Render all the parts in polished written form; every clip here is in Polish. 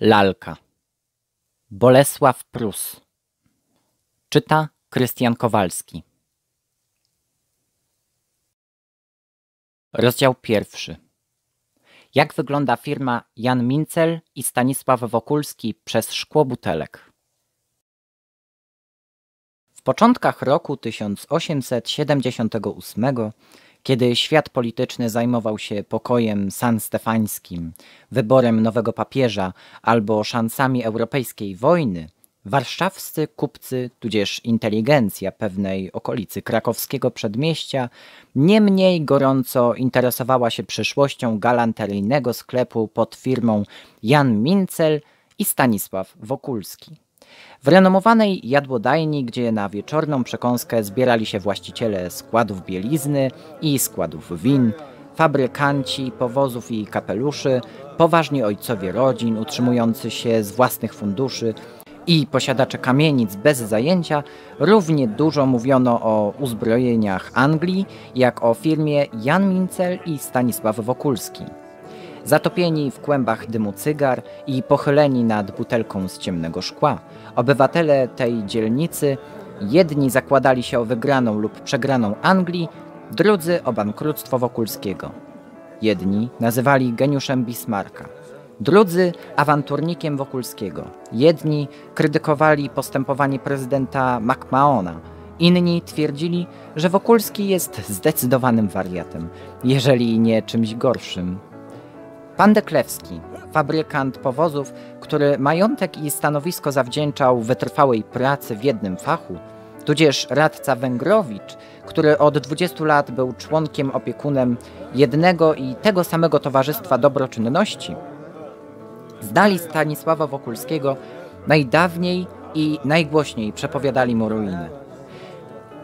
Lalka. Bolesław Prus. Czyta Krystian Kowalski. Rozdział 1. Jak wygląda firma Jan Mincel i Stanisław Wokulski przez szkło butelek. W początkach roku 1878, kiedy świat polityczny zajmował się pokojem sanstefańskim, wyborem nowego papieża albo szansami europejskiej wojny, warszawscy kupcy, tudzież inteligencja pewnej okolicy krakowskiego przedmieścia, nie mniej gorąco interesowała się przyszłością galanteryjnego sklepu pod firmą Jan Mincel i Stanisław Wokulski. W renomowanej jadłodajni, gdzie na wieczorną przekąskę zbierali się właściciele składów bielizny i składów win, fabrykanci powozów i kapeluszy, poważni ojcowie rodzin utrzymujący się z własnych funduszy i posiadacze kamienic bez zajęcia, równie dużo mówiono o uzbrojeniach Anglii, jak o firmie Jan Mincel i Stanisław Wokulski. Zatopieni w kłębach dymu cygar i pochyleni nad butelką z ciemnego szkła, obywatele tej dzielnicy, jedni zakładali się o wygraną lub przegraną Anglii, drudzy o bankructwo Wokulskiego. Jedni nazywali geniuszem Bismarcka, drudzy awanturnikiem Wokulskiego, jedni krytykowali postępowanie prezydenta McMahona, inni twierdzili, że Wokulski jest zdecydowanym wariatem, jeżeli nie czymś gorszym. Pan Deklewski, fabrykant powozów, który majątek i stanowisko zawdzięczał wytrwałej pracy w jednym fachu, tudzież radca Węgrowicz, który od 20 lat był członkiem opiekunem jednego i tego samego towarzystwa dobroczynności, znali Stanisława Wokulskiego najdawniej i najgłośniej przepowiadali mu ruinę.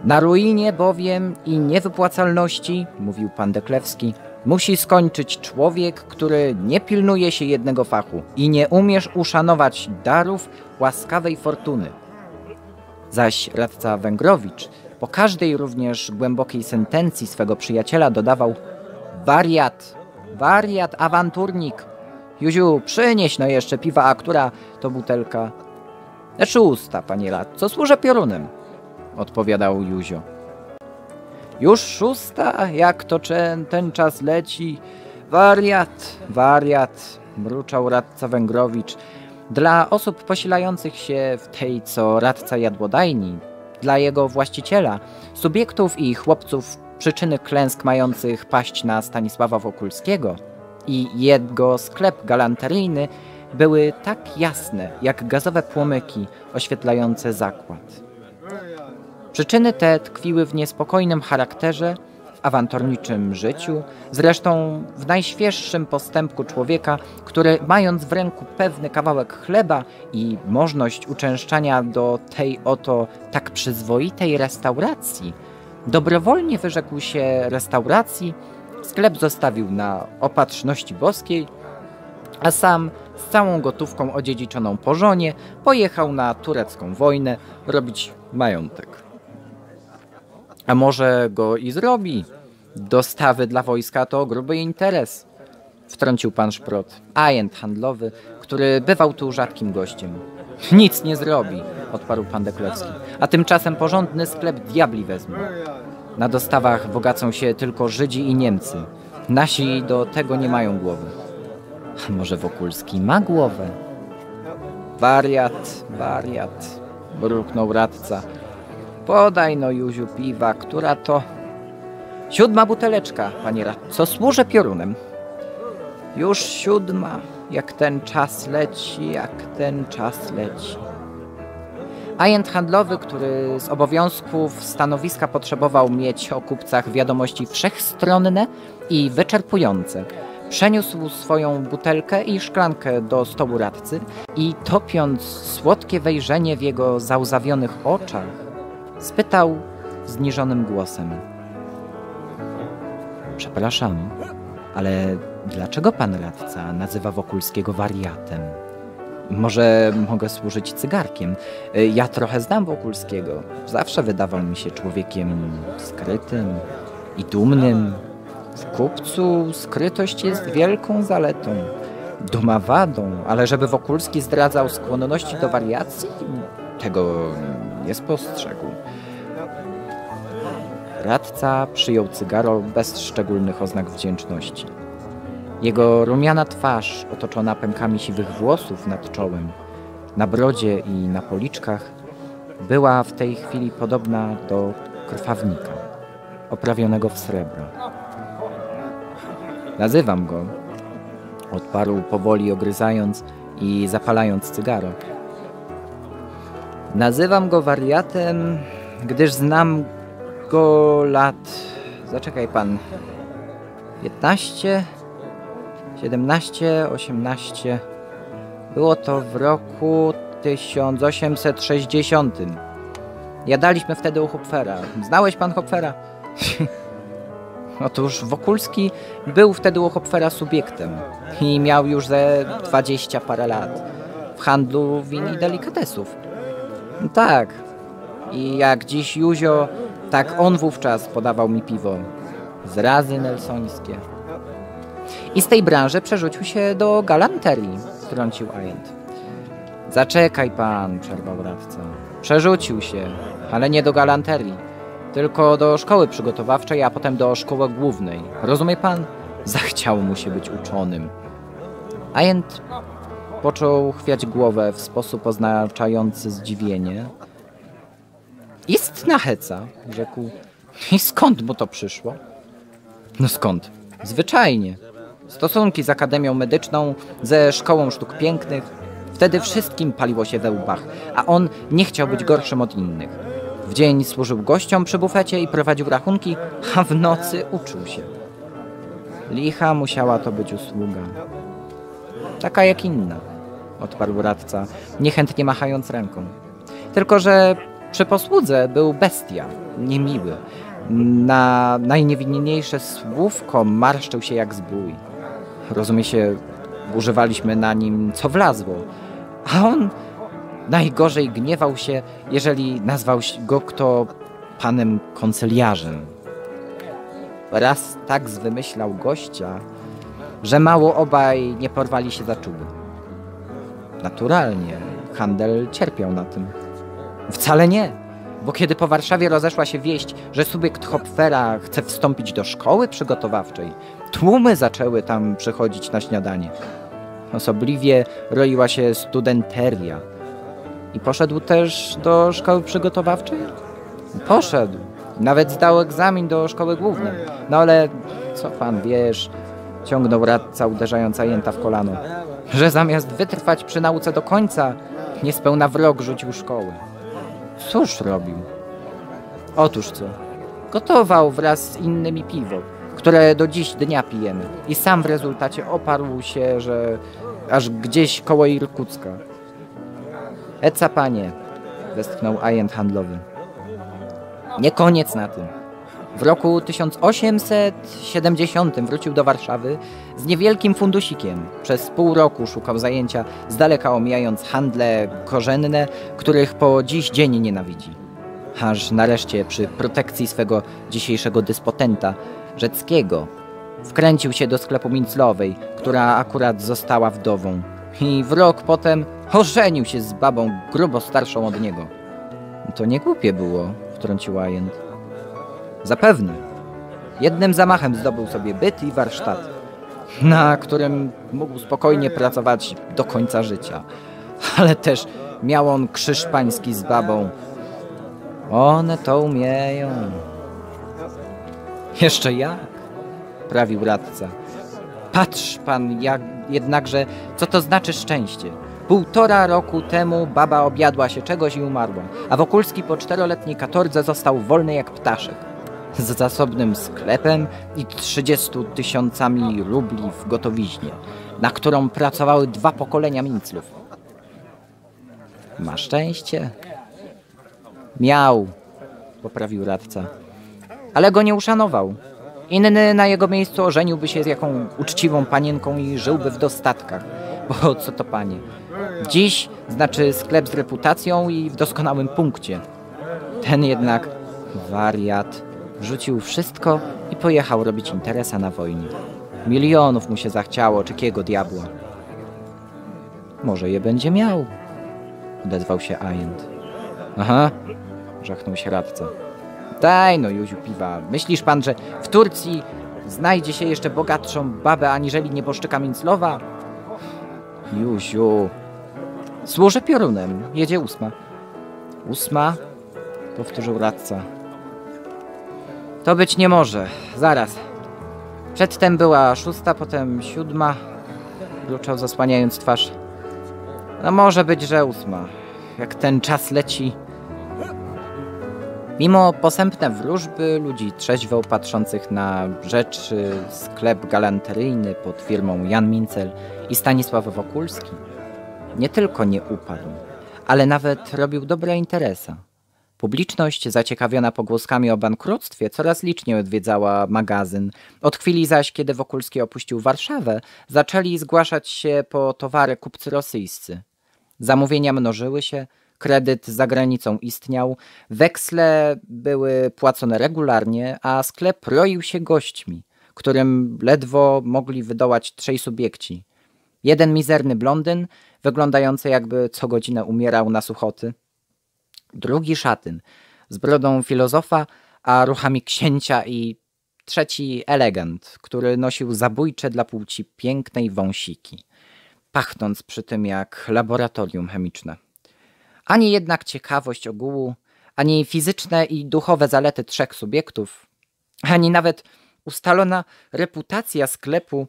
Na ruinie bowiem i niewypłacalności, mówił pan Deklewski, musi skończyć człowiek, który nie pilnuje się jednego fachu i nie umiesz uszanować darów łaskawej fortuny. Zaś radca Węgrowicz po każdej również głębokiej sentencji swego przyjaciela dodawał: wariat, wariat, awanturnik. Józiu, przynieś no jeszcze piwa, a która to butelka? Lecz usta, panie radco, służę piorunem, odpowiadał Józio. Już 6, jak to ten czas leci. Wariat, wariat, mruczał radca Węgrowicz. Dla osób posilających się w tej co radca jadłodajni, dla jego właściciela, subiektów i chłopców przyczyny klęsk mających paść na Stanisława Wokulskiego i jego sklep galanteryjny były tak jasne jak gazowe płomyki oświetlające zakład. Przyczyny te tkwiły w niespokojnym charakterze, w awanturniczym życiu, zresztą w najświeższym postępku człowieka, który mając w ręku pewny kawałek chleba i możność uczęszczania do tej oto tak przyzwoitej restauracji, dobrowolnie wyrzekł się restauracji, sklep zostawił na opatrzności boskiej, a sam z całą gotówką odziedziczoną po żonie pojechał na turecką wojnę robić majątek. A może go i zrobi? Dostawy dla wojska to gruby interes, wtrącił pan Szprot, ajent handlowy, który bywał tu rzadkim gościem. Nic nie zrobi, odparł pan Deklewski, a tymczasem porządny sklep diabli wezmą. Na dostawach bogacą się tylko Żydzi i Niemcy. Nasi do tego nie mają głowy. A może Wokulski ma głowę? Wariat, wariat, mruknął radca. Podaj no, Józiu, piwa, która to... 7. buteleczka, panie radco, służę piorunem. Już 7, jak ten czas leci, jak ten czas leci. Ajent handlowy, który z obowiązków stanowiska potrzebował mieć o kupcach wiadomości wszechstronne i wyczerpujące, przeniósł swoją butelkę i szklankę do stołu radcy i topiąc słodkie wejrzenie w jego załzawionych oczach, spytał zniżonym głosem: przepraszam, ale dlaczego pan radca nazywa Wokulskiego wariatem? Może mogę służyć cygarkiem? Ja trochę znam Wokulskiego. Zawsze wydawał mi się człowiekiem skrytym i dumnym. W kupcu skrytość jest wielką zaletą. domawadą, ale żeby Wokulski zdradzał skłonności do wariacji, tego nie spostrzegł. Radca przyjął cygaro bez szczególnych oznak wdzięczności. Jego rumiana twarz, otoczona pękami siwych włosów nad czołem, na brodzie i na policzkach, była w tej chwili podobna do krwawnika, oprawionego w srebro. Nazywam go, odparł powoli, ogryzając i zapalając cygaro. Nazywam go wariatem, gdyż znam go lat, zaczekaj pan, 15, 17, 18, było to w roku 1860. Jadaliśmy wtedy u Hopfera. Znałeś pan Hopfera? Otóż Wokulski był wtedy u Hopfera subiektem i miał już ze 20 parę lat w handlu win i delikatesów. Tak. I jak dziś Józio, tak on wówczas podawał mi piwo. Zrazy nelsońskie. I z tej branży przerzucił się do galanterii, wtrącił agent. Zaczekaj pan, przerwał radca. Przerzucił się, ale nie do galanterii, tylko do szkoły przygotowawczej, a potem do szkoły głównej. Rozumie pan? Zachciało mu się być uczonym. Agent począł chwiać głowę w sposób oznaczający zdziwienie. Istna heca, rzekł. I skąd mu to przyszło? No skąd? Zwyczajnie. Stosunki z Akademią Medyczną, ze Szkołą Sztuk Pięknych. Wtedy wszystkim paliło się we łbach, a on nie chciał być gorszym od innych. W dzień służył gościom przy bufecie i prowadził rachunki, a w nocy uczył się. Licha musiała to być usługa. Taka jak inna, odparł radca, niechętnie machając ręką. Tylko że przy posłudze był bestia, niemiły. Na najniewinniejsze słówko marszczył się jak zbój. Rozumie się, używaliśmy na nim co wlazło, a on najgorzej gniewał się, jeżeli nazwał go kto panem konsyliarzem. Raz tak zwymyślał gościa, że mało obaj nie porwali się za czuby. Naturalnie, handel cierpiał na tym. Wcale nie, bo kiedy po Warszawie rozeszła się wieść, że subiekt Hopfera chce wstąpić do szkoły przygotowawczej, tłumy zaczęły tam przychodzić na śniadanie. Osobliwie roiła się studenteria. I poszedł też do szkoły przygotowawczej? Poszedł. Nawet zdał egzamin do szkoły głównej. No ale co pan wiesz, ciągnął radca, uderzając agenta w kolano, że zamiast wytrwać przy nauce do końca, niespełna w rok rzucił szkołę. Cóż robił? Otóż co? Gotował wraz z innymi piwo, które do dziś dnia pijemy. I sam w rezultacie oparł się, że aż gdzieś koło Irkucka. Eca panie, westchnął agent handlowy. Nie koniec na tym. W roku 1870 wrócił do Warszawy z niewielkim fundusikiem. Przez pół roku szukał zajęcia, z daleka omijając handle korzenne, których po dziś dzień nienawidzi. Aż nareszcie przy protekcji swego dzisiejszego dyspotenta, Rzeckiego, wkręcił się do sklepu Minclowej, która akurat została wdową. I w rok potem ożenił się z babą grubo starszą od niego. To nie głupie było, wtrącił agent. Zapewne. Jednym zamachem zdobył sobie byt i warsztat, na którym mógł spokojnie pracować do końca życia. Ale też miał on krzyż pański z babą. One to umieją. Jeszcze jak? Prawił radca. Patrz pan, jednakże, co to znaczy szczęście. 1,5 roku temu baba objadła się czegoś i umarła, a Wokulski po 4-letniej katordze został wolny jak ptaszek. Z zasobnym sklepem i 30 tysiącami rubli w gotowiźnie, na którą pracowały 2 pokolenia minclów. Ma szczęście? Miał, poprawił radca, ale go nie uszanował. Inny na jego miejscu ożeniłby się z jaką uczciwą panienką i żyłby w dostatkach. Bo co to panie? Dziś znaczy sklep z reputacją i w doskonałym punkcie. Ten jednak wariat rzucił wszystko i pojechał robić interesa na wojnie. Milionów mu się zachciało, czy jakiego diabła. Może je będzie miał. Odezwał się ajent. Aha, żachnął się radca. Daj no, Józiu, piwa. Myślisz pan, że w Turcji znajdzie się jeszcze bogatszą babę aniżeli nieboszczyka Minclowa? Józiu. Służę piorunem. Jedzie ósma. Ósma? Powtórzył radca. To być nie może. Zaraz. Przedtem była szósta, potem siódma. Kluczał, zasłaniając twarz. No może być, że ósma. Jak ten czas leci. Mimo posępne wróżby ludzi trzeźwo patrzących na rzeczy, sklep galanteryjny pod firmą Jan Mincel i Stanisław Wokulski nie tylko nie upadł, ale nawet robił dobre interesa. Publiczność, zaciekawiona pogłoskami o bankructwie, coraz liczniej odwiedzała magazyn. Od chwili zaś, kiedy Wokulski opuścił Warszawę, zaczęli zgłaszać się po towary kupcy rosyjscy. Zamówienia mnożyły się, kredyt za granicą istniał, weksle były płacone regularnie, a sklep roił się gośćmi, którym ledwo mogli wydołać trzej subiekci. Jeden mizerny blondyn, wyglądający jakby co godzinę umierał na suchoty. Drugi szatyn, z brodą filozofa, a ruchami księcia, i trzeci elegant, który nosił zabójcze dla płci pięknej wąsiki, pachnąc przy tym jak laboratorium chemiczne. Ani jednak ciekawość ogółu, ani fizyczne i duchowe zalety trzech subiektów, ani nawet ustalona reputacja sklepu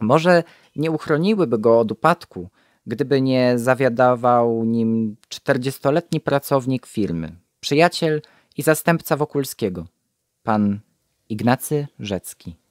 może nie uchroniłyby go od upadku, gdyby nie zawiadawał nim 40-letni pracownik firmy, przyjaciel i zastępca Wokulskiego, pan Ignacy Rzecki.